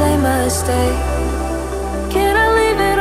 Mistake. Can I leave it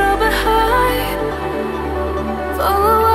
all behind? Follow